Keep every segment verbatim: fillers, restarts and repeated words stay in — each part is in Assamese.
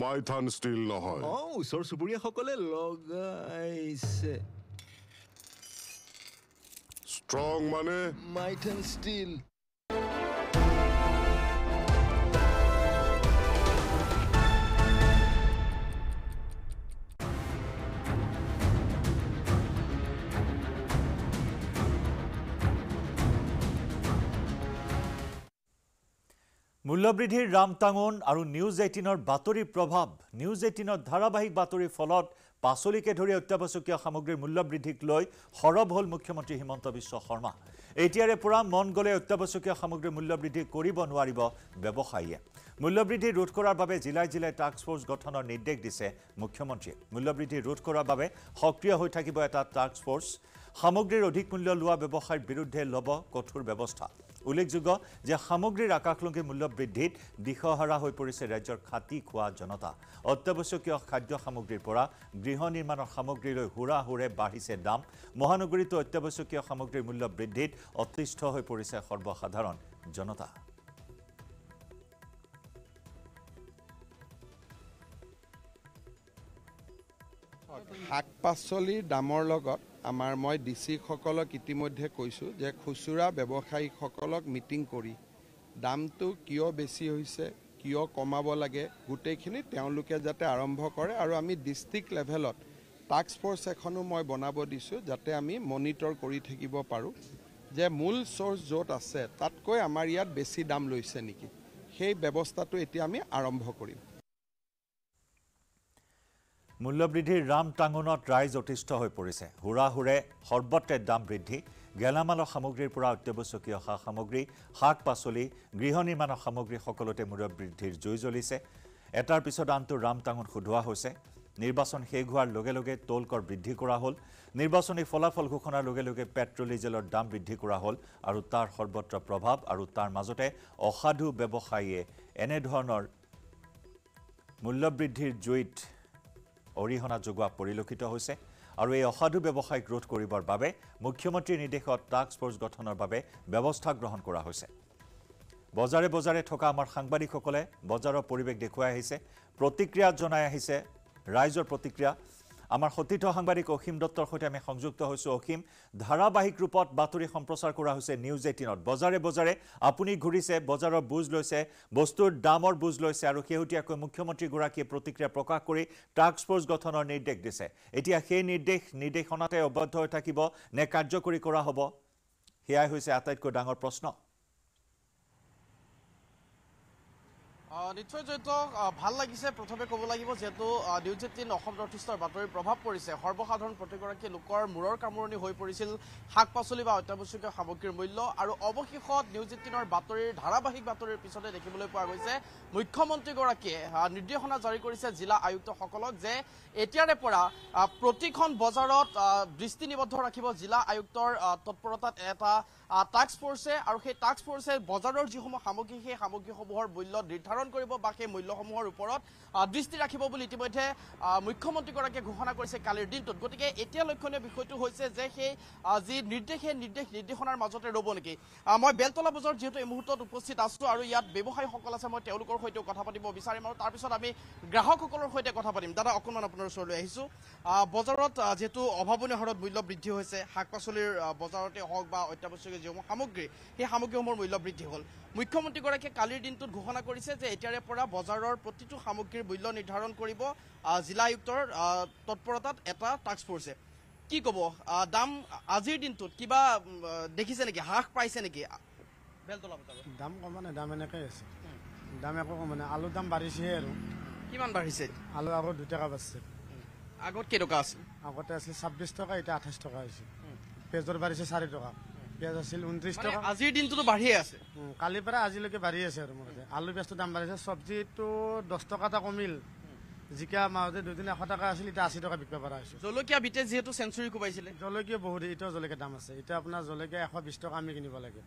My than still no. Oh, so Suburia Hokole log. Strong money. My than still. Mullabridhir Ramtangon aru News eighteen or Batori Prabhab, News eighteen or Dharabahik Batori Folot, Pasoli Kedori Octabasukia Hamogri Mullabridhik Loi, Horob Hol Mukhyamantri Himanta Biswa Sarma. Etiare Pura, Mongole Octabasukia Hamogri Mullabridhi Koribon Waribo, Bebohaye. Mullabridhi Rutkora Babe, Zilai Zilai Task Force got on Nidek Dise, Mukhyamantri. Mullabridhi Rutkora Babe, Hokria Hotakibo at Task Force, Hamogri Rodik Mulla Lua Bebohai Birudhe Lobo, Kotur Bebosta. উল্লেখযোগ্য যে সামগ্ৰীৰ আকাশলংঘী মূল্য বৃদ্ধিত দিশহাৰা হৈ পৰিছে ৰাজ্যৰ খাতি খোৱা জনতা অত্যাৱশ্যকীয় খাদ্য সামগ্ৰীৰ পৰা গৃহ নিৰ্মাণৰ সামগ্ৰীলৈ হুৰা হুৰে বাঢ়িছে দাম মহানগৰীত অত্যাৱশ্যকীয় সামগ্ৰীৰ মূল্য বৃদ্ধিত অতিষ্ঠ হৈ পৰিছে সৰ্বসাধাৰণ জনতা শাক-পাচলি দামৰ লগত আমাৰ মই ডিসি সকলক ইতিমধ্যে কৈছো যে খুচুৰা ব্যৱসায়ী সকলক মিটিং কৰি দামটো কিয় বেছি হৈছে কিয় কমাব লাগে গুটেখিনি তেওঁলোকে যাতে আৰম্ভ কৰে আৰু আমি ডিস্ট্ৰিক্ট লেভেলত টাস্ক ফ'ৰ্চ এখনো মই বনাব দিছো যাতে আমি মনিটৰ কৰি থাকিব পাৰো যে মূল সোৰ্স য'ত আছে তাতকৈ আমাৰ ইয়াত বেছি দাম লৈছে নেকি সেই ব্যৱস্থাটো এতিয়া আমি আৰম্ভ কৰিম Mullabridhi Ram Tangonot rise otista hoi porise. Hura hure, horbotte dam bridhi, Galamalo Hamogri Pura Tebusoki Hamogri, Hak Pasoli, Grihoni Mano Hamogri Hokolote Mullabridhi Juizolise, Etar Pisodanto Ram Tangon Hudua Hose, Nirbason Heguar Logeloge, Tolkor Bridhikura Hol, Nirbasoni Folafol Hukona Logeloge, Petrolizel or Dam Bridhikura Hol, Arutar Horbotra Prabhab, Arutar Mazote, Ohadu Bebohaye, Enedhonor Mullabridhi Juit. অৰিহণা যোগোৱা পৰিলক্ষিত হৈছে আৰু এই অসাধু ব্যৱসায়িক ৰোধ কৰিবৰ বাবে মুখ্যমন্ত্ৰী নিৰ্দেশত টাস্ক ফ'ৰ্চ গঠনৰ বাবে ব্যৱস্থা গ্ৰহণ কৰা হৈছে বজাৰে বজাৰে থকা আমাৰ সাংবাদিকসকলে বজাৰৰ পৰিৱেশ দেখুৱাই আহিছে প্ৰতিক্ৰিয়া জনাই আহিছে ৰাইজৰ প্ৰতিক্ৰিয়া আমাৰ সতীৰ্থ সাংবাদিক অখিম দত্তৰ সৈতে আমি সংযুক্ত হৈছো অখিম ধাৰাবাহিক ৰূপত বাতৰি সম্প্ৰচাৰ কৰা হৈছে নিউজ এইটিন ত বজাৰে বজাৰে আপুনি ঘুৰিছে বজাৰৰ বুজ লৈছে বস্তুৰ দামৰ বুজ লৈছে আৰু হেউটিয়াকৈ মুখ্যমন্ত্ৰী গৰাকীয়ে প্ৰতিক্ৰিয়া প্ৰকাশ কৰি টাস্ক ফ'ৰ্চ গঠনৰ নিৰ্দেশ দিছে এতিয়া সেই নিৰ্দেশ নিৰ্দেশনাতে অবদ্ধ হৈ থাকিব নে কাৰ্যকৰী কৰা হ'ব হেয়াই হৈছে আটাইতকৈ ডাঙৰ প্ৰশ্ন নিশ্চয় জয়তো ভাল লাগিছে প্ৰথমে ক'ব লাগিব যেতো নিউজ এইটিন অসম নৰ্থইষ্টৰ বাতৰি প্ৰভাৱ পৰিছে সৰ্বসাধাৰণ প্ৰতিগৰাকী লোকৰ মূৰৰ কামৰণি হৈ পৰিছিল শাক-পাচলি বা অত্যাৱশ্যকীয় সামগ্ৰীৰ মূল্য আৰু অৱশেষত নিউজ এইটিনৰ বাতৰিৰ ধাৰাবাহিক বাতৰিৰ পিছতে দেখিবলৈ পোৱা গৈছে মুখ্যমন্ত্ৰী গৰাকীয়ে নিৰ্দেশনা জাৰি কৰিছে জিলা আয়ুক্তসকলক যে এতিয়াৰে পৰা প্ৰতিখন বজাৰত দৃষ্টি নিবদ্ধ ৰাখিব জিলা আয়ুক্তৰ তৎপৰতাত এটা টাস্ক ফ'ৰ্ছে আৰু সেই টাস্ক ফ'ৰ্ছে বজাৰৰ যিসমূহ সামগ্ৰী সেই সামগ্ৰীসমূহৰ মূল্য নিৰ্ধাৰণ কৰিব বাকি মূল্যসমূহৰ ওপৰত দৃষ্টি ৰাখিব বুলি ইতিমধ্যে মুখ্যমন্ত্ৰী গৰাকীয়ে ঘোষণা কৰিছে কালিৰ দিনটোত গতিকে এতিয়া লক্ষণীয় বিষয়টো হৈছে যে সেই আজি নিৰ্দেশে নিৰ্দেশ নিৰ্দেশনাৰ মাজতে ৰব নেকি মই বেলতলা বজাৰ যেটো এই মুহূৰ্তত উপস্থিত আছো আৰু ইয়াত ব্যৱসায়ী সকল আছে মই তেওঁলোকৰ সৈতে কথা পাতিব বিচাৰিম আৰু তাৰ পিছত আমি গ্ৰাহকসকলৰ সৈতে কথা পাতিম দাদা অকমান আপোনাৰ ওচৰলৈ আহিছো বজাৰত যেটো অভাৱনীয় হাৰত মূল্য বৃদ্ধি হৈছে শাক-পাচলিৰ বজাৰতে হওক বা অত্যাৱশ্যকীয় যিসমূহ সামগ্ৰী সেই সামগ্ৰীসমূহৰ মূল্য বৃদ্ধি হ'ল মুখ্যমন্ত্ৰী গৰাকীয়ে কালিৰ দিনটোত ঘোষণা কৰিছে যে এতিয়াৰে পৰা বজাৰৰ প্ৰতিটো সামগ্ৰীৰ মূল্য নিৰ্ধাৰণ কৰিব জিলা আয়ুক্তৰ তৎপৰতাত এটা টাস্ক ফ'ৰ্ছ কি কব দাম আজিৰ দিনটোত কিবা দেখিছে নেকি হাক পাইছে নেকি বেলতলা বজাৰ দাম কমানে দাম এনেকে আছে দাম একো কমানে আলু দাম বাঢ়িছে আৰু কিমান বাঢ়িছে আলু আগত দুই টাকা বাঢ়িছে আগত কেই টাকা আছিল আগতে আছিল ছাব্বিশ টাকা এটা আঠাইশ টাকা হৈছে পেজৰ বাঢ়িছে চাৰি টাকা পেজ আছিল উনত্ৰিশ টাকা আজিৰ দিনটো বাঢ়ি আছে কালি পৰা আজিলৈকে বাঢ়ি আছে আৰু মতে আলু ব্যস্ত দাম বাঢ়িছে সবজিটো দশ টাকা টা কমিল জিকা মাউতে দুদিন এশ টাকা আছিল এটা আশী টাকা বিক্ৰী কৰা আছে জলকীয়া বিতে যেটো সেঞ্চুৰী কোবাইছিলে জলকীয়া বহুত এটা জলকীয়া দাম আছে এটা আপোনাৰ জলকীয়া এশ বিশ টাকা আমি কিনিব লাগে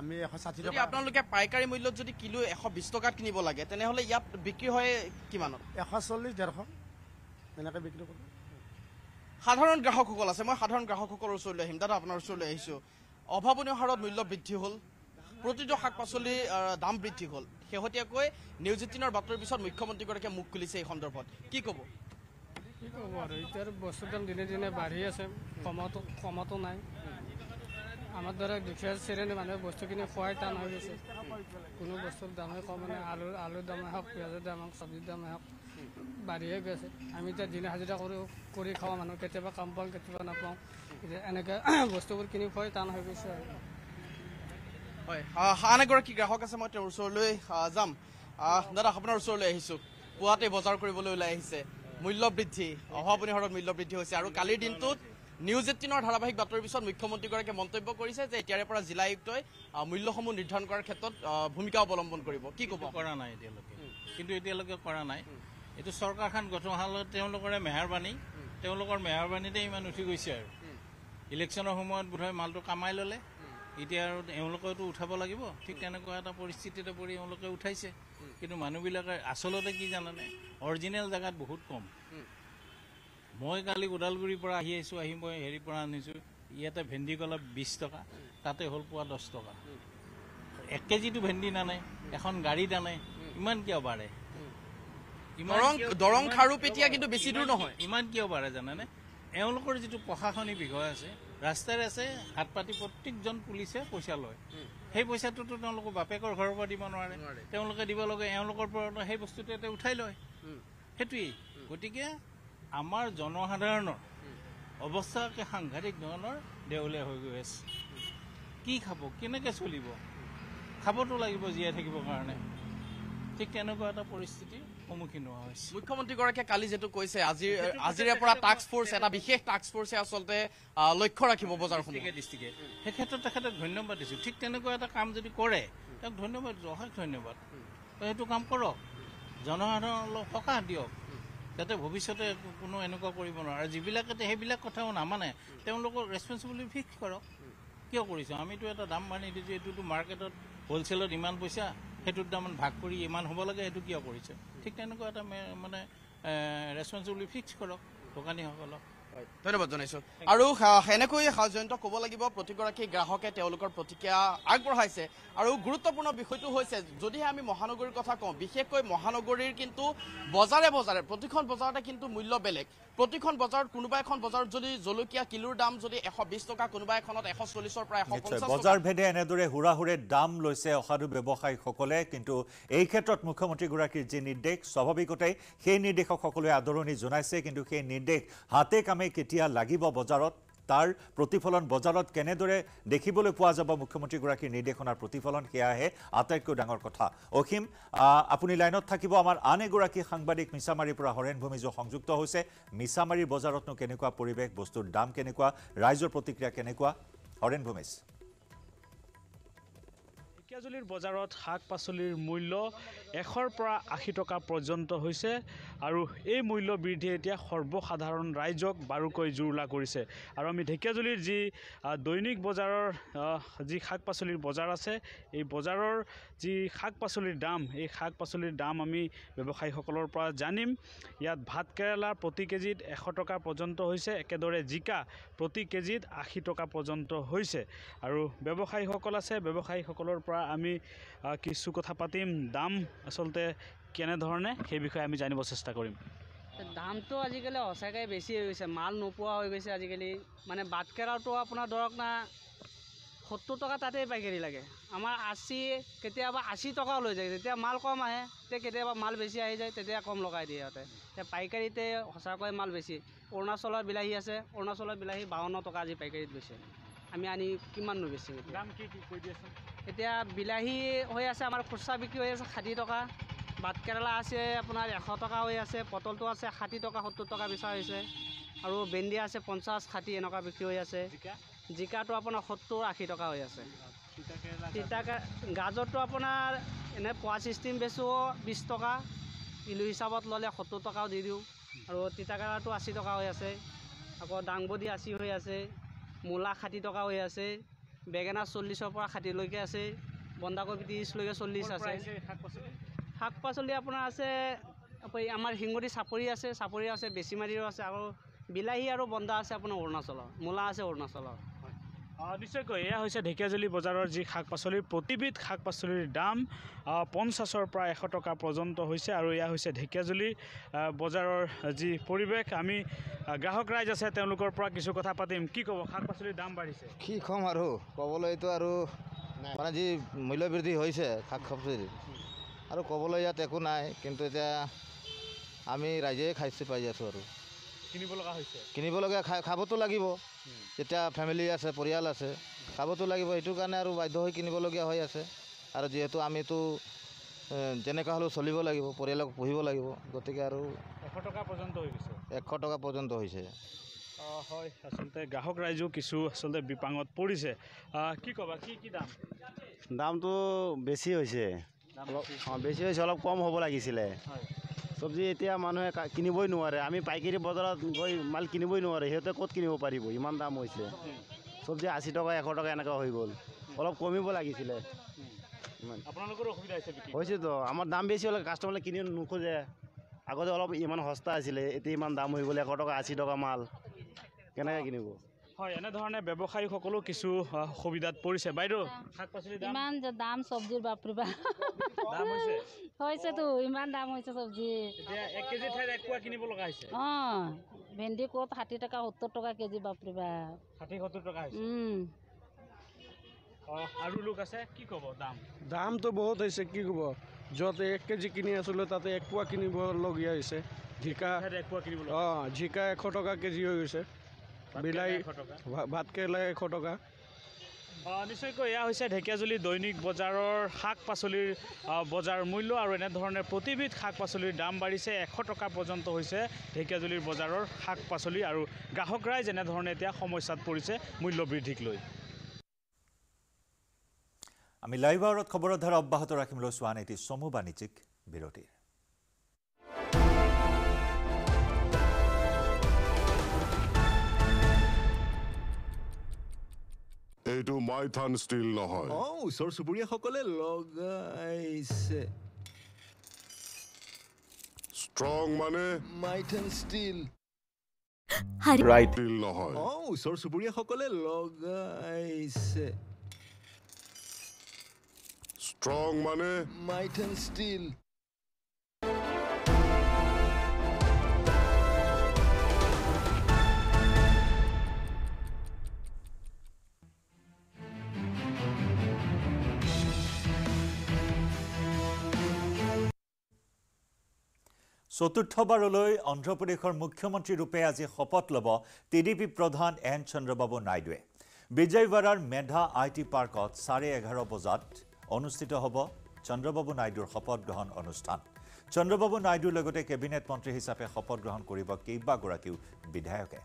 আমি এশ ষাঠি টাকা আপোনালোকে পাইকাৰী মূল্যত যদি কিলো এশ বিশ টাকাত কিনিব লাগে তেনে হলে ইয়াত বিক্ৰী হয় কিমানত এশ চল্লিশ ডেৰশ এনেকৈ বিক্ৰী কৰে সাধাৰণ গ্ৰাহকসকল আছে মই সাধাৰণ গ্ৰাহকসকলৰ ওচৰলৈ আহিম দাদা আপোনাৰ ওচৰলৈ আহিছো অভাৱনীয় হাৰত মূল্য বৃদ্ধি হল প্ৰতিটো শাকপাচলি দাম বৃদ্ধি হল হেহতিয়াকৈ নিউজ eighteen ৰ বাতৰ পিছত মুখ্যমন্ত্ৰী গৰাকীয়ে মুখ খুলিছে এই সন্দৰ্ভত কি ক'ব কি ক'ব আৰু ইতাৰ বস্তুদাম দিনে দিনে বাঢ়ি আছে কমাটো কমাটো নাই আমাৰ দ্বাৰা দুখীয়া শ্ৰেণীৰ মানুহ বস্তু কিনে খোৱাই টান হৈ গৈছে কোনো বস্তুৰ দাম কম নাই আলু আলু দাম হক পিয়াজৰ দাম হক সবজিৰ দাম হক বাঢ়ি গৈছে আমি তে দিন হাজিৰা কৰি কৰি খাওয়া মানুহ কেতিয়াবা কাম পাওঁ কেতিয়াবা নাপাওঁ এনেকা বস্তুবোৰ কিনি খোৱাই টান হৈ গৈছে হয় আনেগৰ কি গ্ৰাহক আছে মই ওচৰলৈ যাম দাদা আপোনাৰ ওচৰলৈ আহিছো পুৱাতে বজাৰ কৰিবলৈ লৈ আহিছে মূল্য বৃদ্ধি অভাৱনী হাৰত মূল্য বৃদ্ধি হৈছে আৰু কালিৰ দিনটোত নিউজ eighteen ৰ ধাৰাবাহিক বাতৰি পিছত মুখ্যমন্ত্ৰী গৰাকীয়ে মন্তব্য কৰিছে যে এতিয়াৰে পৰা জিলা আয়ুক্তই মূল্যসমূহ নিৰ্ধাৰণ কৰাৰ ক্ষেত্ৰত ভূমিকা অৱলম্বন কৰিব কি ক'ব কৰা নাই এতিয়ালৈকে কিন্তু এতিয়ালৈকে কৰা নাই এটো চৰকাৰখন গঠন হালত তেওঁলোকৰ মেহৰবানি তেওঁলোকৰ মেহৰবানিতে ইমান উঠি গৈছে আৰু ইলেকচনৰ সময়ত বুধহৈ মালটো কামাই ললে এতিয়া আৰু এওঁলোকটো উঠাব লাগিব ঠিক তেনেকুৱা এটা পৰিস্থিতিতে পৰি এওঁলোকে উঠাইছে কিন্তু মানুহবিলাকে আসলতে কি জানানে অৰিজিনাল জায়গা বহুত কম মই কালি উদালগুৰি পৰা আহি আইছো আহি মই হেৰি পৰা আনিছো ইয়াতে ভেন্দি কলা বিশ টকা তাতে হল পোৱা দশ টকা এক কেজিটো ভেন্দি নানে এখন গাড়ী দানে ইমান কিয় বাঢ়ে ইমান দৰং খাৰু পেটিয়া কিন্তু বেছি দূৰ নহয় ইমান কিয় বাঢ়ে জানানে এওঁলোকৰ যেটো প্ৰশাসনী বিষয় আছে ৰাস্তাৰে আছে হাত পাতি প্ৰত্যেকজন পুলিচে পইচা লয় সেই পইচাটো তো তেওঁলোকৰ বাপেকৰ ঘৰৰ পৰা দিব নোৱাৰে তেওঁলোকে দিব লাগে এওঁলোকৰ পৰা সেই বস্তুটোতে উঠাই লয় হেতুই গটিকে আমাৰ জনসাধাৰণৰ অৱস্থাকে সাংঘাতিক ধৰণৰ দেউলে হৈ গৈছে কি খাব কেনেকৈ চলিব খাবটো লাগিব জিয়া থাকিব কাৰণে ঠিক তেনেকুৱা এটা পৰিস্থিতি সন্মুখীন হোৱা হৈছে মুখ্যমন্ত্ৰী গৰাকীয়ে কালি যেটো কৈছে আজি আজিৰে পৰা টাস্ক ফোৰ্স এটা বিশেষ টাস্ক ফোৰ্সে আসলতে লক্ষ্য ৰাখিব বজাৰসমূহ ডিস্ট্ৰিক্টে সেই ক্ষেত্ৰত তেখেতক ধন্যবাদ দিছো ঠিক তেনেকুৱা এটা কাম যদি কৰে তাক ধন্যবাদ অশেষ ধন্যবাদ এইটো কাম কৰক জনসাধাৰণলৈ সকাহ দিয়ক যাতে ভৱিষ্যতে কোনো এনেকুৱা কৰিব নোৱাৰে আৰু যিবিলাকে সেইবিলাক কথাও নামানে তেওঁলোকৰ ৰেছপন্সিবিলিটি ফিক্স কৰক কিয় কৰিছে আমিতো এটা দাম মানি দিছো এইটোতো মাৰ্কেটত হোলসেলত ইমান পইচা হেতুৰ দামন ভাগ কৰি ইমান হ'ব লাগে এটো কিয় কৰিছে ঠিক তেনেকুৱা এটা মানে ৰেছপন্সিবিলিটি ফিক্স কৰক দোকানীসকলক ধন্যবাদ জনাইছো আৰু এনেকৈ হাজন্ত ক'ব লাগিব প্ৰতিগৰাকী গ্ৰাহকে তেওঁলোকৰ প্ৰতিক্ৰিয়া আগবঢ়াইছে আৰু গুৰুত্বপূৰ্ণ বিষয়টো হৈছে যদিহে আমি মহানগৰীৰ কথা কওঁ বিশেষকৈ মহানগৰীৰ কিন্তু বজাৰে বজাৰে প্ৰতিখন বজাৰতে কিন্তু মূল্য বেলেগ প্ৰতিখন বজাৰত কোনোবা এখন বজাৰত যদি জলকীয়া কিলোৰ দাম যদি এশ বিশ টকা কোনোবা এখনত এশ চল্লিশ পৰা এশ পঞ্চাশ বজাৰ ভেদে এনেদৰে হুৰাহুৰে দাম লৈছে অসাধু ব্যৱসায়ীসকলে কিন্তু এই ক্ষেত্ৰত মুখ্যমন্ত্ৰী গৰাকীৰ যি নিৰ্দেশ স্বাভাৱিকতে সেই নিৰ্দেশক সকলোৱে আদৰণি জনাইছে কিন্তু সেই নিৰ্দেশ হাতে কামে কেতিয়া লাগিব বজাৰত তাৰ প্ৰতিফলন বজাৰত কেনেদৰে দেখিবলৈ পোৱা যাব মুখ্যমন্ত্ৰী গৰাকীৰ নিৰ্দেশনাৰ প্ৰতিফলন কিয়াহে আটাইতকৈ ডাঙৰ কথা অখিম আপুনি লাইনত থাকিব আমাৰ আন এগৰাকী সাংবাদিক মিছামাৰীৰ পৰা হৰেণ ভূমি যো সংযুক্ত হৈছে মিছামাৰীৰ বজাৰতনো কেনেকুৱা পৰিৱেশ বস্তুৰ দাম কেনেকুৱা ৰাইজৰ প্ৰতিক্ৰিয়া কেনেকুৱা হৰেণ ভূমি ঢেকিয়াজুলিৰ বজাৰত শাক পাচলিৰ মূল্য এশৰ পৰা আশী টকা পৰ্যন্ত হৈছে আৰু এই মূল্য বৃদ্ধি এতিয়া সৰ্বসাধাৰণ ৰাইজক বাৰুকৈ জুৰুলা কৰিছে আৰু আমি ঢেকিয়াজুলিৰ যি দৈনিক বজাৰৰ যি শাক পাচলিৰ বজাৰ আছে এই বজাৰৰ যি শাক পাচলিৰ দাম এই শাক পাচলিৰ দাম আমি ব্যৱসায়ীসকলৰ পৰা জানিম ইয়াত ভাতকেৰেলা প্ৰতি কেজিত এশ টকা পৰ্যন্ত হৈছে একেদৰে জিকা প্ৰতি কেজিত আশী টকা পৰ্যন্ত হৈছে আৰু ব্যৱসায়ীসকল আছে ব্যৱসায়ীসকলৰ পৰা আমি কিছু কথা পাতিম দাম আসলতে কেনে ধরনে সেই বিষয়ে আমি জানিব চেষ্টা করিম দামটো আজিকালি সঁচাকৈ বেছি হৈ গৈছে মাল নোপোৱা হৈ গৈছে আজিকালি মানে বাটকেৰাটো আপোনাৰ দৰক না সত্তৰ টকা তাতে পাইকাৰী লাগে আমাৰ আশী কেতিয়াবা আশী টকাও লৈ যায় যেতিয়া মাল কম আহে তেতিয়া কেতিয়াবা মাল বেছি আহি যায় তেতিয়া কম লগাই দিয়ে ইয়াতে পাইকাৰীতে সঁচাকৈ মাল বেছি অৰুণাচলৰ বিলাহী আছে অৰুণাচলৰ বিলাহী বাৱন্ন টকা আজি পাইকাৰীত বেছি আমি আনি কিমাননো বেছি দাম কি কি কৈ দিয়েছে এতিয়া বিলাহী হৈ আছে আমাৰ খুচৰা বিক্ৰী হৈ আছে ষাঠি টকা বাটকেৰেলা আছে আপোনাৰ এশ টকা হৈ আছে পটলটো আছে ষাঠি টকা সত্তৰ টকা বেচা হৈছে আৰু ভেন্দি আছে পঞ্চাছ ষাঠি এনেকুৱা বিক্ৰী হৈ আছে জিকাটো আপোনাৰ সত্তৰ আশী টকা হৈ আছে তিতা গাজৰটো আপোনাৰ এনে পোৱা ছিষ্টেম বেচোঁ বিছ টকা কিলো হিচাপত ল'লে সত্তৰ টকাও দি দিওঁ আৰু তিতাকেৰেলাটো আশী টকা হৈ আছে আকৌ দাংবডি আশী হৈ আছে মূলা ষাঠি টকা হৈ আছে বেঙেনা চল্লিছৰ পৰা ষাঠিলৈকে আছে বন্ধাকবি ত্ৰিছলৈকে চল্লিছ আছে শাক পাচলি আপোনাৰ আছে আমাৰ হিঙৰি চাপৰি আছে চাপৰি আছে বেছিমাৰীৰো আছে আৰু বিলাহী আৰু বন্ধা আছে আপোনাৰ অৰুণাচলৰ মূলা আছে অৰুণাচলৰ নিশ্চয়কৈ এয়া হৈছে ঢেকিয়াজুলি বজাৰৰ যি শাক পাচলিৰ প্ৰতিবিধ শাক পাচলিৰ দাম পঞ্চাছৰ পৰা এশ টকা পৰ্যন্ত হৈছে আৰু এয়া হৈছে ঢেকিয়াজুলি বজাৰৰ যি পৰিৱেশ আমি গ্ৰাহক ৰাইজ আছে তেওঁলোকৰ পৰা কিছু কথা পাতিম কি ক'ব শাক পাচলিৰ দাম বাঢ়িছে কি কম আৰু ক'বলৈতো আৰু মানে যি মূল্য বৃদ্ধি হৈছে শাক পাচলিৰ আৰু ক'বলৈ ইয়াত একো নাই কিন্তু এতিয়া আমি ৰাইজে খাইছে পাই আছো আৰু কিনিব লগা হৈছে কিনিব লগা খাবতো লাগিব এটা ফ্যামিলি আছে পরিয়াল আছে খাবতো লাগিব এটু কারণে আৰু বাধ্য হৈ কিনিব লগা হৈ আছে আৰু যেহেতু আমি তো জেনেকা হলো চলিব লাগিব পৰিয়ালক পহিব লাগিব গতিকে আৰু এশ টকা পৰ্যন্ত হৈ গৈছে এশ টকা পৰ্যন্ত হৈছে হয় আসলে গ্ৰাহক ৰাইজো কিছু আসলে বিপাঙত পৰিছে কি কবা কি কি দাম দাম তো বেছি হৈছে বেছি হৈছে অলপ কম হ'ব লাগিছিল হয় সবজি এতিয়া মানুহে কিনিবই নোৱাৰে আমি পাইকাৰী বজাৰত গৈ মাল কিনিবই নোৱাৰে হেতে কত কিনিব পাৰিব ইমান দাম হৈছে সবজি আশী টকা এশ টকা এনেকা হৈ গল অলপ কমিব লাগিছিল আপোনালোকৰ অসুবিধা হৈছে বিকি হৈছে তো আমাৰ দাম বেছি হলে কাস্টমাৰলে কিনি নোখোজে আগতে অলপ ইমান সস্তা আছিল এতিয়া ইমান দাম হৈ গল এশ টকা আশী টকা মাল কেনেকৈ কিনিব হয় এনে ধৰণে ব্যৱসায়ী সকলো কিছু সুবিধাত পৰিছে বাইদেউ শাক পাচলি দাম ইমান দাম সবজিৰ বাপৰিবা দাম হৈছে হৈছে তো ইমান দাম হৈছে সবজি এতিয়া এক কেজি ঠাই এক কোৱা কিনিব লগা হৈছে অ ভেন্ডি কোত ষাঠি টাকা সত্তৰ টাকা কেজি বাপৰিবা ষাঠি সত্তৰ টাকা হৈছে অ আৰু লোক আছে কি ক'ব দাম দাম তো বহুত হৈছে কি ক'ব যতে এক কেজি কিনি আসলে তাতে এক কোৱা কিনিব লগিয়া হৈছে জিকা এক কোৱা কিনিব অ জিকা এশ টাকা কেজি হৈ গৈছে বিলাই ভাত কেৰেলা এশ টকা নিশ্চয়কৈ এয়া হৈছে ঢেকিয়াজুলি দৈনিক বজাৰৰ শাক পাচলিৰ বজাৰ মূল্য আৰু এনে ধৰণে প্ৰতিবিধ শাক পাচলিৰ দাম বাঢ়িছে এশ টকা পৰ্যন্ত হৈছে ঢেকিয়াজুলিৰ বজাৰৰ শাক পাচলি আৰু গ্ৰাহক ৰাইজ এনে ধৰণে এতিয়া সমস্যাত পৰিছে মূল্য বৃদ্ধিক লৈ আমি লাইভ আৱাৰত খবৰৰ ধাৰা অব্যাহত ৰাখিবলৈ চোৱা নেতি চমু বাণিজ্যিক বিৰতি এইটো মাইথান ষ্টিল নহয় অ ওচৰ চুবুৰীয়া সকলে লগাইছে স্ট্ৰং মানে মাইথান ষ্টিল ৰাইট ষ্টিল নহয় অ ওচৰ চুবুৰীয়া সকলে লগাইছে স্ট্ৰং মানে মাইথান ষ্টিল চতুৰ্থবাৰলৈ অন্ধ্ৰপ্ৰদেশৰ মুখ্যমন্ত্ৰী ৰূপে আজি শপত ল'ব টিডিপি প্ৰধান এন চন্দ্ৰবাবু নাইডুৱে বিজয়ৱাৰাৰ মেধা আই টি পাৰ্কত চাৰে এঘাৰ বজাত অনুষ্ঠিত হ'ব চন্দ্ৰবাবু নাইডুৰ শপত গ্ৰহণ অনুষ্ঠান চন্দ্ৰবাবু নাইডুৰ লগতে কেবিনেট মন্ত্ৰী হিচাপে শপত গ্ৰহণ কৰিব কেইবাগৰাকীও বিধায়কে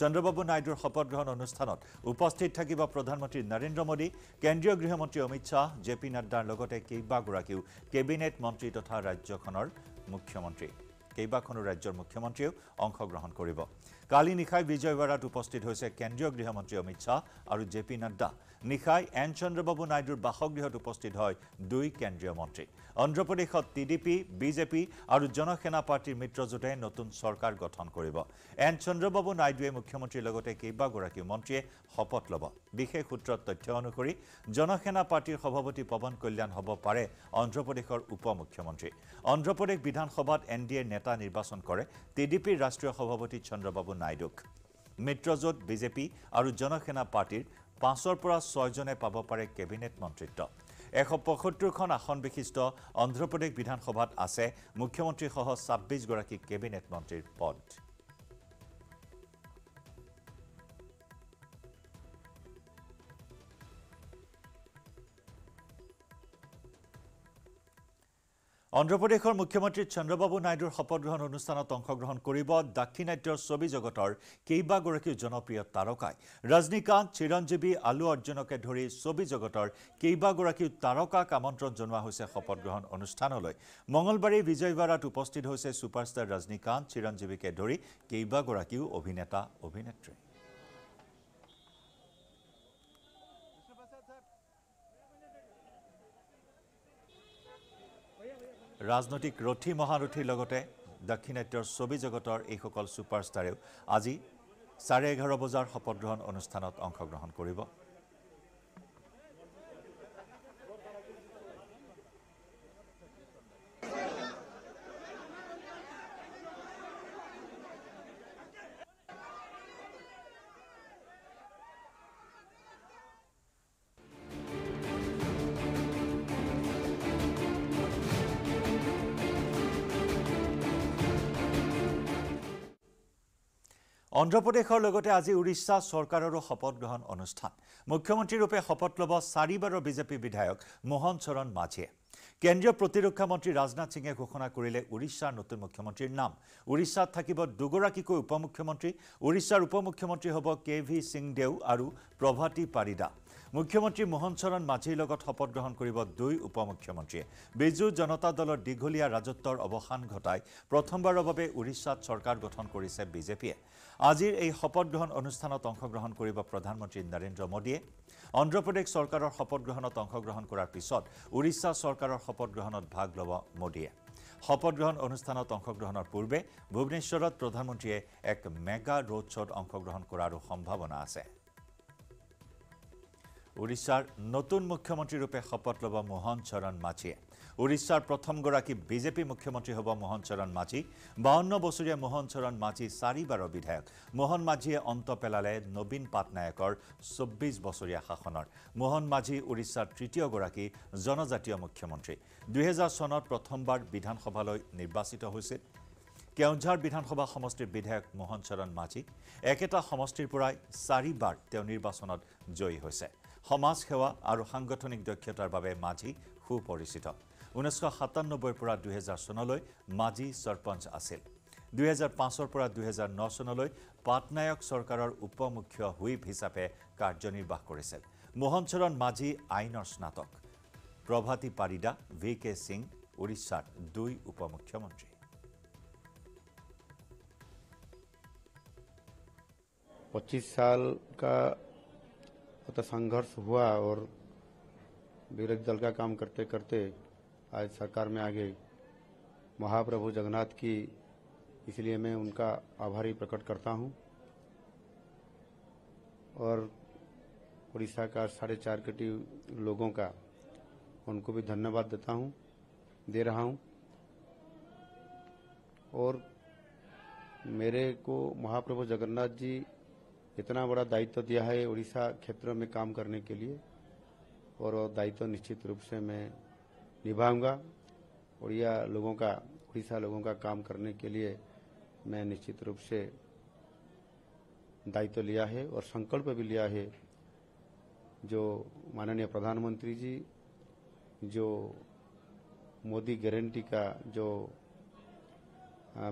চন্দ্ৰবাবু নাইডুৰ শপত গ্ৰহণ অনুষ্ঠানত উপস্থিত থাকিব প্ৰধানমন্ত্ৰী নৰেন্দ্ৰ মোদী কেন্দ্ৰীয় গৃহমন্ত্ৰী অমিত শ্বাহ জে পি নাড্ডাৰ লগতে কেইবাগৰাকীও কেবিনেট মন্ত্ৰী তথা ৰাজ্যখনৰ মুখ্যমন্ত্ৰী কেইবাখনো ৰাজ্যৰ মুখ্যমন্ত্ৰীও অংশগ্ৰহণ কৰিব কালি নিশাই বিজয়ৱাৰাত উপস্থিত হৈছে কেন্দ্ৰীয় গৃহমন্ত্ৰী অমিত শ্বাহ আৰু জে পি নাড্ডা নিশাই এন চন্দ্ৰবাবু নাইডুৰ বাসগৃহত উপস্থিত হয় দুই কেন্দ্ৰীয় মন্ত্ৰী অন্ধ্ৰপ্ৰদেশত টিডিপি বিজেপি আৰু জনসেনা পাৰ্টিৰ মিত্ৰজোঁটে নতুন চৰকাৰ গঠন কৰিব এন চন্দ্ৰবাবু নাইডুৱে মুখ্যমন্ত্ৰীৰ লগতে কেইবাগৰাকীও মন্ত্ৰীয়ে শপত ল'ব বিশেষ সূত্ৰত তথ্য অনুসৰি জনসেনা পাৰ্টিৰ সভাপতি পৱন কল্যাণ হ'ব পাৰে অন্ধ্ৰপ্ৰদেশৰ উপ মুখ্যমন্ত্ৰী অন্ধ্ৰপ্ৰদেশ বিধানসভাত এন ডি এৰ নেতা নিৰ্বাচন কৰে টিডিপিৰ ৰাষ্ট্ৰীয় সভাপতি চন্দ্ৰবাবু নাইডুক মিত্ৰজোঁট বিজেপি আৰু জনসেনা পাৰ্টিৰ পাঁচৰ পৰা ছয়জনে পাব পাৰে কেবিনেট মন্ত্ৰীত্ব এশ পঁয়সত্তৰখন আসন বিশিষ্ট অন্ধ্ৰপ্ৰদেশ বিধানসভাত আছে মুখ্যমন্ত্ৰীসহ ছাব্বিছ গৰাকী কেবিনেট মন্ত্ৰীৰ পদ অন্ধ্ৰপ্ৰদেশৰ মুখ্যমন্ত্ৰী চন্দ্ৰবাবু নাইডুৰ শপত গ্ৰহণ অনুষ্ঠানত অংশগ্ৰহণ কৰিব দাক্ষিণাত্যৰ ছবি জগতৰ কেইবাগৰাকীও জনপ্ৰিয় তাৰকাই ৰজনীকান্ত চিৰঞ্জীৱী আলু অৰ্জুনকে ধৰি ছবি জগতৰ কেইবাগৰাকীও তাৰকাক আমন্ত্ৰণ জনোৱা হৈছে শপত গ্ৰহণ অনুষ্ঠানলৈ মঙলবাৰে বিজয়ৱাৰাত উপস্থিত হৈছে ছুপাৰষ্টাৰ ৰজনীকান্ত চিৰঞ্জীৱীকে ধৰি কেইবাগৰাকীও অভিনেতা অভিনেত্ৰী ৰাজনৈতিক ৰথী মহাৰথীৰ লগতে দাক্ষিণাত্যৰ ছবি জগতৰ এইসকল ছুপাৰষ্টাৰেও আজি চাৰে এঘাৰ বজাৰ শপত গ্ৰহণ অনুষ্ঠানত অংশগ্ৰহণ কৰিব Andhra Pradeshor logote aji Odisha sorkaror shopot grohon onusthan. Mukhyamantri rupe shopot loba charibarer B J P bidhayok Mohan Charan Majhiye. Kendriyo protirokkha mantri Rajnath Singhe ghoshona korile Odishar notun mukhyamantrir naam. Odishat thakibo dugoraki upamukhyamantri, Odishar upamukhyamantri hobo K V Singhdeu aru Prabhati Parida. Mukhyamantri Mohan Charan Majhir logot shopot grohon koribo dui upamukhyamantri. Biju Janata Dolor digholia rajottor obosan ghotai prothombarer babe Odishat sorkar gothon korise B J P. আজিৰ এই শপত গ্ৰহণ অনুষ্ঠানত অংশগ্ৰহণ কৰিব প্ৰধানমন্ত্ৰী নৰেন্দ্ৰ মোদীয়ে অন্ধ্ৰ প্ৰদেশ চৰকাৰৰ শপত গ্ৰহণত অংশগ্ৰহণ কৰাৰ পিছত উৰিষ্যা চৰকাৰৰ শপত গ্ৰহণত ভাগ ল'ব মোদীয়ে শপত গ্ৰহণ অনুষ্ঠানত অংশগ্ৰহণৰ পূৰ্বে ভুৱনেশ্বৰত প্ৰধানমন্ত্ৰীয়ে এক মেগা ৰোড শ্ব'ত অংশগ্ৰহণ কৰাৰ সম্ভাৱনা আছে উৰিষ্যাৰ নতুন মুখ্যমন্ত্ৰী ৰূপে শপত ল'ব মোহন চৰণ মাঝিয়ে Odisha Pratham Goraki B J P Mukhyamantri Hoba Mohan Charan Majhi, fifty-two Bosuria Mohan Charan Majhi Saribaro Bidhayak, Mohan Majhiye Anta Pelale, Nobin Patnayakor, twenty-four Bosuria Hakonor, Mohan Majhi Odisha Tritiyo Goraki, Jonajatiyo Mukhyamantri, two thousand Sonot Prathombar Bidhan Sabhaloi Nirbachito Hoisil, Keonjhar Bidhan Sabha Somostir Bidhayak Mohan Charan Majhi, Eketa Somostir Pura Saribar Teo Nirbachonot Joyi Hoise, Samaj Sewa Aru Sangothanik Dokkhotar Babe Majhi Suporichito. nineteen ninety-seven পৰা two thousand চনলৈ মাজি सरपंच আছিল two thousand five পৰা two thousand nine চনলৈ পাটনায়ক সৰকাৰৰ উপমুখ্য হুইপ হিচাপে কাৰ্যনিৰ্বাহ কৰিছিল মোহন চৰণ মাঝি আইনৰ স্নাতক প্ৰভাতী পাৰিদা ভিকে সিং ওড়িশাৰ দুই উপমুখ্যমন্ত্রী twenty-five साल का संघर्ष हुआ और विरोधी दल का काम करते करते आज सरकार में आ गए महाप्रभु जगन्नाथ की इसलिए मैं उनका आभारी प्रकट करता हूं और उड़ीसा का साढ़े चार कोटी लोगों का उनको भी धन्यवाद देता हूं दे रहा हूं और मेरे को महाप्रभु जगन्नाथ जी इतना बड़ा दायित्व दिया है उड़ीसा क्षेत्र में काम करने के लिए और वो दायित्व निश्चित रूप से मैं निभाऊंगा उड़िया लोगों का उड़ीसा लोगों का काम करने के लिए मैं निश्चित रूप से दायित्व लिया है और संकल्प भी लिया है जो माननीय प्रधानमंत्री जी जो मोदी गारंटी का जो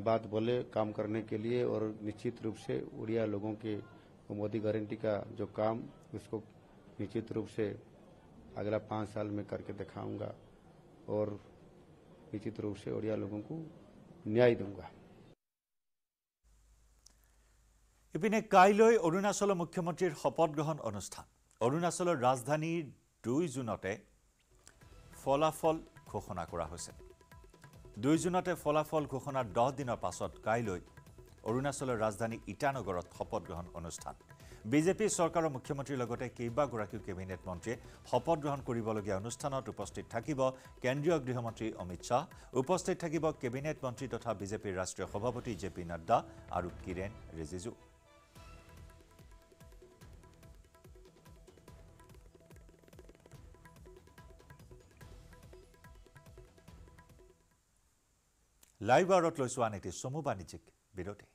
बात बोले काम करने के लिए और निश्चित रूप से उड़िया लोगों के मोदी गारंटी का जो काम उसको निश्चित रूप से अगला पाँच साल में करके दिखाऊंगा और निश्चित रूप से ओडिया लोगों को न्याय दूंगा इपिने काइलोय अरुणाचल मुख्यमंत्री शपथ ग्रहण अनुष्ठान अरुणाचल राजधानी दुई जुनते फलाफल घोषणा करा होइसे दुई जुनते फलाफल घोषणा दस दिনৰ পাছত काइलोय अरुणाचल राजधानी इटानगरत शपथ ग्रहण अनुष्ठान B J P सरकाৰৰ মুখ্যমন্ত্ৰীৰ লগতে কেইবা গৰাকীও কেবিনেট মন্ত্ৰীয়ে শপত গ্ৰহণ কৰিবলগীয়া অনুষ্ঠানত উপস্থিত থাকিব কেন্দ্ৰীয় গৃহমন্ত্ৰী অমিত শাহ উপস্থিত থাকিব কেবিনেট মন্ত্ৰী তথা বিজেপিৰ ৰাষ্ট্ৰীয় সভাপতি জেপি নাড্ডা আৰু কিৰেণ ৰিজিজু লাইভাৰত লৈছোৱা নেতি সমু বাণিজ্যিক বিৰতি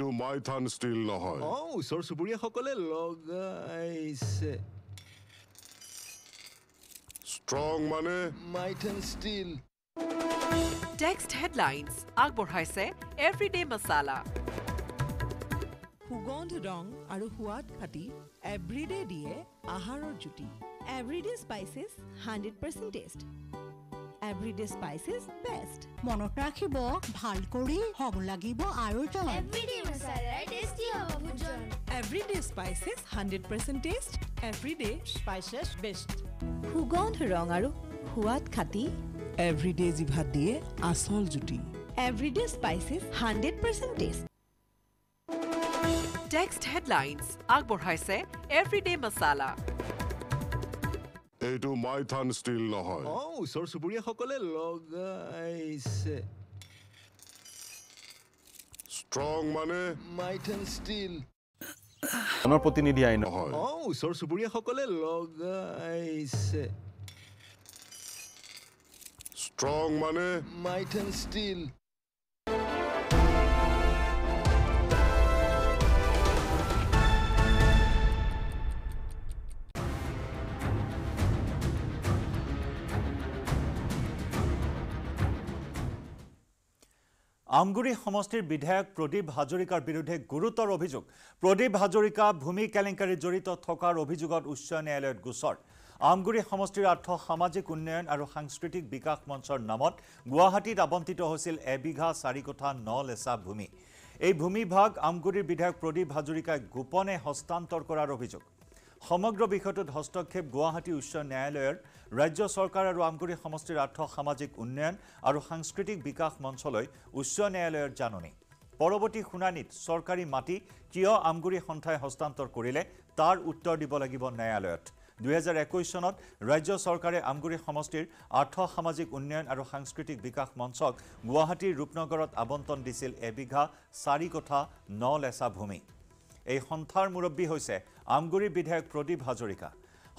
To my thun still no. Oh, so Suburia Hokole Logais Strong money, my thun still. Text headlines Agbor Hase, Everyday Masala Hugond Dong, Aruhuat Kati, Everyday D A, Aharo Juti. Everyday spices, one hundred percent taste. Everyday spices best. Monotrakhibo, bhal kori, hong lagibo, aru jon. Everyday masala tasty hobo bhujon. Everyday spices one hundred percent taste. Everyday spices best. Hugond rong aru huat khati. Everyday jibhat diye asol juti. Everyday spices one hundred percent taste. Text headlines Agborhaise Everyday Masala. Etu my thun still no hoy. Oh, so Suburia Hokole Logais Strong money, my thun still. Honor Potinidi I know. Oh, so Suburia Hokole Logais Strong money, might and steel. Amguri Homostir Bidhak, Pradip Hazarika Birudhe Gurutor Obhijog, Pradip Hazarika, Bhumi Kalenkari Jorito Thokar Obhijogot Uccho ন্যায়ালয়ত গোচৰ Amguri Homostir Artho Samajik Unnayan Aru Sangskriti Bikash Monchor Namot, Guwahati Abontito Hosil Ebigha Sarikotha Nolesa Bhumi. এই ভূমি ভাগ Amguri Bidhak Pradip Hazarika Gupone Hostantor Korar Obhijog. সমগ্ৰ বিষয়টোত হস্তক্ষেপ গুৱাহাটী উচ্চ ন্যায়ালয়ৰ ৰাজ্য চৰকাৰ আৰু আমগুৰি সমষ্টিৰ আৰ্থ সামাজিক উন্নয়ন আৰু সাংস্কৃতিক বিকাশ মঞ্চলৈ উচ্চ ন্যায়ালয়ৰ জাননী পৰৱৰ্তী শুনানিত চৰকাৰী মাটি কিয় আমগুৰি সন্থাই হস্তান্তৰ কৰিলে তাৰ উত্তৰ দিব লাগিব ন্যায়ালয়ত দুই হাজাৰ একৈশ চনত ৰাজ্য চৰকাৰে আমগুৰি সমষ্টিৰ আৰ্থ সামাজিক উন্নয়ন আৰু সাংস্কৃতিক বিকাশ মঞ্চক গুৱাহাটীৰ ৰূপনগৰত আবণ্টন দিছিল এবিঘা চাৰি কোঠা ন লেচা ভূমি এই সন্থাৰ মুৰব্বী হৈছে আমগুৰি বিধায়ক প্ৰদীপ হাজৰিকা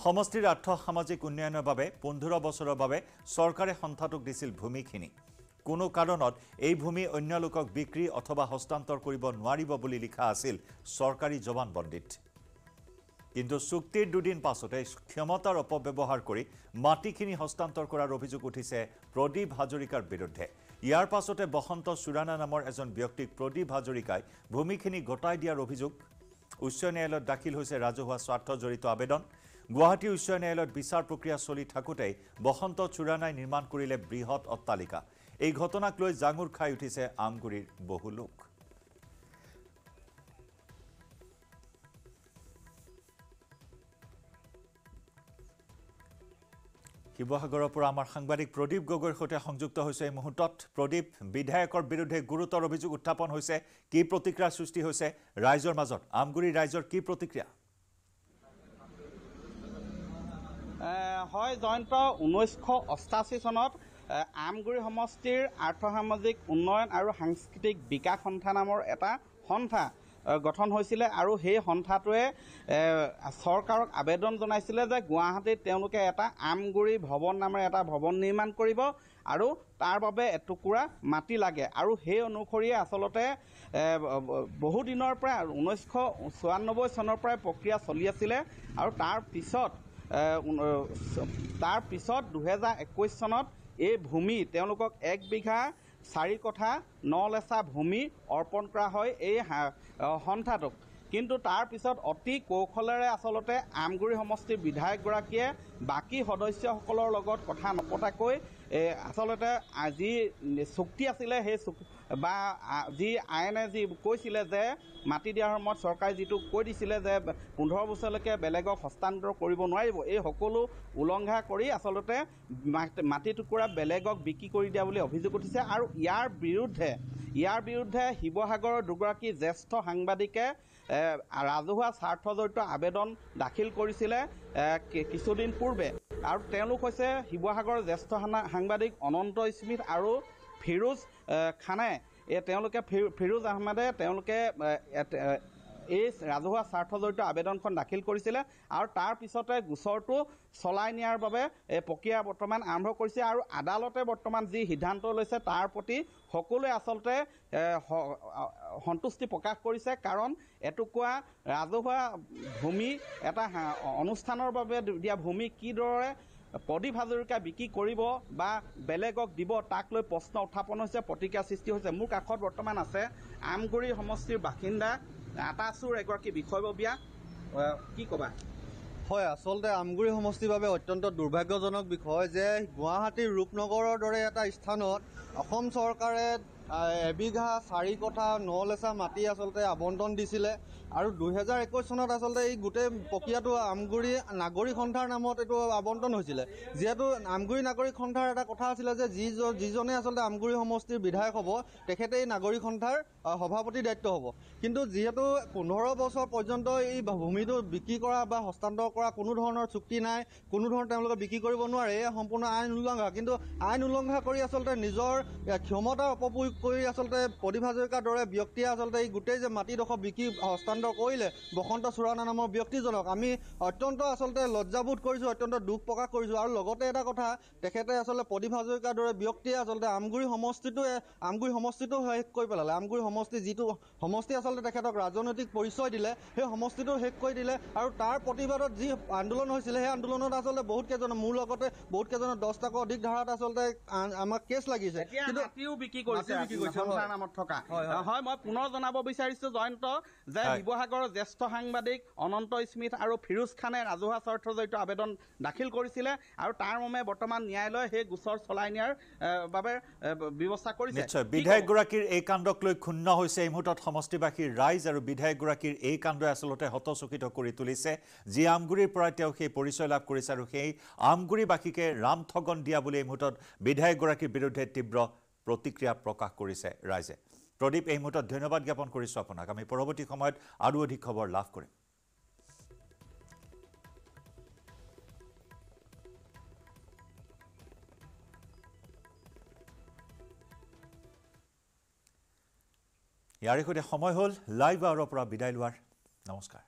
সমষ্টিৰ আৰ্থ সামাজিক উন্নয়নৰ বাবে পোন্ধৰ বছৰৰ বাবে চৰকাৰে সন্থাটোক দিছিল ভূমিখিনি কোনো কাৰণত এই ভূমি অন্য লোকক বিক্ৰী অথবা হস্তান্তৰ কৰিব নোৱাৰিব বুলি লিখা আছিল চৰকাৰী জবানবন্দীত কিন্তু চুক্তিৰ দুদিন পাছতে ক্ষমতাৰ অপব্যৱহাৰ কৰি মাটিখিনি হস্তান্তৰ কৰাৰ অভিযোগ উঠিছে প্ৰদীপ হাজৰিকাৰ বিৰুদ্ধে ইয়াৰ পাছতে বহন্ত সুৰানা নামৰ এজন ব্যক্তিক প্ৰদীপ হাজৰিকাই ভূমিখিনি গটাই দিয়াৰ অভিযোগ উচ্চ ন্যায়ালয়ত দাখিল হৈছে ৰাজহুৱা স্বাৰ্থজড়িত আবেদন গুৱাহাটী উচ্চ ন্যায়ালয়ত বিচাৰ প্ৰক্ৰিয়া চলি থাকোতে বহন্ত চুৰানাই নিৰ্মাণ কৰিলে বৃহৎ অট্টালিকা এই ঘটনাক লৈ জাঙুৰ খাই উঠিছে আমগুৰিৰ বহু লোক শিৱসাগৰৰ পৰা আমাৰ সাংবাদিক প্ৰদীপ গগৈৰ সৈতে সংযুক্ত হৈছে এই মুহূৰ্তত প্ৰদীপ বিধায়কৰ বিৰুদ্ধে গুৰুতৰ অভিযোগ উত্থাপন হৈছে কি প্ৰতিক্ৰিয়া সৃষ্টি হৈছে ৰাইজৰ মাজত আমগুৰি ৰাইজৰ কি প্ৰতিক্ৰিয়া হয় জয়ন্ত ঊনৈশ শ অষ্টাশী চনত আমগুৰি সমষ্টিৰ আৰ্থসামাজিক উন্নয়ন আৰু সাংস্কৃতিক বিকাশ সন্থা নামৰ এটা সন্থা গঠন হৈছিল আৰু সেই সন্থাটোৱে সৰকাৰক আবেদন জনাইছিল যে গুৱাহাটীত তেওঁলোকে এটা আমগুৰি ভৱন নামৰ এটা ভৱন নিৰ্মাণ কৰিব আৰু তাৰ বাবে এটুকুৰা মাটি লাগে আৰু সেই অনুসৰি আসলতে বহু দিনৰ পৰা ঊনৈশ শ চৌৰানব্বৈ চনৰ পৰা প্ৰক্ৰিয়া চলি আছিল আৰু তাৰ পিছত তাৰ পিছত দুই হাজাৰ একৈশ চনত এই ভূমি তেওঁলোকক এক বিঘা চাৰি কোঠা ন লেচা ভূমি অৰ্পণ কৰা হয় এই সন্থাটোক কিন্তু তাৰ পিছত অতি কৌখলেৰে আসলতে আমগুৰি সমষ্টিৰ বিধায়কগৰাকীয়ে বাকি সদস্যসকলৰ লগত কথা নপতাকৈ আসলতে আজি চুক্তি আছিলে সেই বা যি আইনে যি কৈছিলে যে মাটি দিয়াৰ সময়ত চৰকাৰে যিটো কৈ দিছিলে যে পোন্ধৰ বছৰলৈকে বেলেগক হস্তান্তৰ কৰিব নোৱাৰিব এই সকলো উলংঘা কৰি আসলতে মাটি টুকুৰা বেলেগক বিক্ৰী কৰি দিয়া বুলি অভিযোগ উঠিছে আৰু ইয়াৰ বিৰুদ্ধে ইয়াৰ বিৰুদ্ধে শিৱসাগৰৰ দুগৰাকী জ্যেষ্ঠ সাংবাদিকে ৰাজহুৱা স্বাৰ্থজড়িত আবেদন দাখিল কৰিছিলে কিছুদিন পূৰ্বে আৰু তেওঁলোক হৈছে শিৱসাগৰৰ জ্যেষ্ঠ সাংবাদিক অনন্ত স্মিথ আৰু ফিৰোজ খানে এই তেওঁলোকে ফিৰোজ আহমেদে তেওঁলোকে এই ৰাজহুৱা স্বাৰ্থজড়িত আবেদনখন দাখিল কৰিছিলে আৰু তাৰ পিছতে গোচৰটো চলাই নিয়াৰ বাবে এই প্ৰক্ৰিয়া বৰ্তমান আৰম্ভ কৰিছে আৰু আদালতে বৰ্তমান যি সিদ্ধান্ত লৈছে তাৰ প্ৰতি সকলোৱে আসলতে সন্তুষ্টি প্ৰকাশ কৰিছে কাৰণ এটুকুৰা ৰাজহুৱা ভূমি এটা অনুষ্ঠানৰ বাবে দিয়া ভূমি কিদৰে প্ৰদীপ হাজৰিকা বিক্ৰী কৰিব বা বেলেগক দিব তাক লৈ প্ৰশ্ন উত্থাপন হৈছে প্ৰতিক্ৰিয়া সৃষ্টি হৈছে মোৰ কাষত বৰ্তমান আছে আমগুৰি সমষ্টিৰ বাসিন্দা আটাচুৰ এগৰাকী বিষয়ববীয়া কি কবা হয় আসলতে আমগুৰি সমষ্টিৰ বাবে অত্যন্ত দুৰ্ভাগ্যজনক বিষয় যে গুৱাহাটীৰ ৰূপনগৰৰ দৰে এটা স্থানত অসম চৰকাৰে এবিঘা চাৰি কোঠা ন লেচা মাটি আসলতে আবণ্টন দিছিলে আৰু দুই হাজাৰ একৈশ চনত আসলতে এই গোটেই প্ৰক্ৰিয়াটো আমগুৰি নাগৰিক সন্থাৰ নামত এইটো আবণ্টন হৈছিলে যিহেতু আমগুৰি নাগৰিক সন্থাৰ এটা কথা আছিলে যে যি যিজনে আসলতে আমগুৰি সমষ্টিৰ বিধায়ক হ'ব তেখেতে এই নাগৰিক সন্থাৰ সভাপতিৰ দায়িত্ব হ'ব কিন্তু যিহেতু পোন্ধৰ বছৰ পৰ্যন্ত এই ভূমিটো বিক্ৰী কৰা বা হস্তান্তৰ কৰা কোনো ধৰণৰ চুক্তি নাই কোনো ধৰণৰ তেওঁলোকে বিক্ৰী কৰিব নোৱাৰে এই সম্পূৰ্ণ আইন উলংঘা কিন্তু আইন উলংঘা কৰি আসলতে নিজৰ ক্ষমতাৰ অপপ্ৰয়োগ কৰি আসলতে প্ৰদীপ হাজৰিকাৰ দৰে ব্যক্তিয়ে আসলতে এই গোটেই যে মাটিডোখৰ বিক্ৰী হস্তান্তৰ কাণ্ড কৰিলে বখন্ত চুৰানা নামৰ ব্যক্তিজনক আমি অত্যন্ত আসলতে লজ্জাবোধ কৰিছো অত্যন্ত দুখ প্ৰকাশ কৰিছো আৰু লগতে এটা কথা তেখেতে আসলে পদিভাজয়কাৰ দৰে ব্যক্তি আসলতে আমগুৰি সমষ্টিটো আমগুৰি সমষ্টিটো হেক কৰি পেলালে আমগুৰি সমষ্টি যেটো সমষ্টি আসলতে তেখেতক ৰাজনৈতিক পৰিচয় দিলে সেই সমষ্টিটো হেক কৰি দিলে আৰু তাৰ প্ৰতিবাদত যি আন্দোলন হৈছিল সেই আন্দোলনত আসলতে বহুত কেজন মূল লগতে বহুত কেজন দহ টাকা অধিক ধাৰাত আসলতে আমাৰ কেছ লাগিছে কিন্তু আতিও বিকি কৰিছে বিকি কৰিছে আমাৰ নামত থকা হয় মই পুনৰ জনাব বিচাৰিছো জয়ন্ত যে বিভাগৰ জ্যেষ্ঠ সাংবাদিক অনন্ত স্মিথ আৰু ফিৰোজ খানে ৰাজহুৱা স্বাৰ্থজড়িত আবেদন দাখিল কৰিছিল আৰু তাৰ মমে বৰ্তমান ন্যায়ালয় হে গুছৰ চলাই নিয়াৰ বাবে ব্যৱস্থা কৰিছে বিধায়ক গৰাকীৰ এই কাণ্ডক লৈ ক্ষুণ্ণ হৈছে এই মুহূৰ্তত সমষ্টিবাসীৰ ৰাইজ আৰু বিধায়ক গৰাকীৰ এই কাণ্ডই আসলতে হতচকিত কৰি তুলিছে যি আমগুৰিৰ পৰা তেওঁ সেই পৰিচয় লাভ কৰিছে আৰু সেই আমগুৰিবাসীকে ৰামঠগন দিয়া বুলি এই মুহূৰ্তত বিধায়ক গৰাকীৰ বিৰুদ্ধে তীব্ৰ প্ৰতিক্ৰিয়া প্ৰকাশ কৰিছে ৰাইজে प्रदीप এই মুহূৰ্তত ধন্যবাদ জ্ঞাপন কৰিছো আপোনাক আমি পৰৱৰ্তী সময়ত আৰু অধিক খবৰ লাভ কৰিম ইয়াৰে সৈতে সময় হ'ল লাইভ আৱাৰৰ পৰা বিদায় লোৱাৰ নমস্কাৰ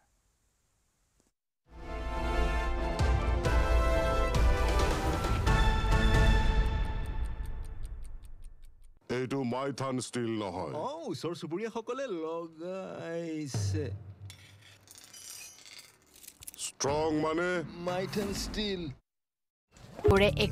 এইটো মাইথান ষ্টিল নহয় অ উছৰ সুবুৰিয়া সকলে লগাইছে স্ট্ৰং মানে মাইথান ষ্টিল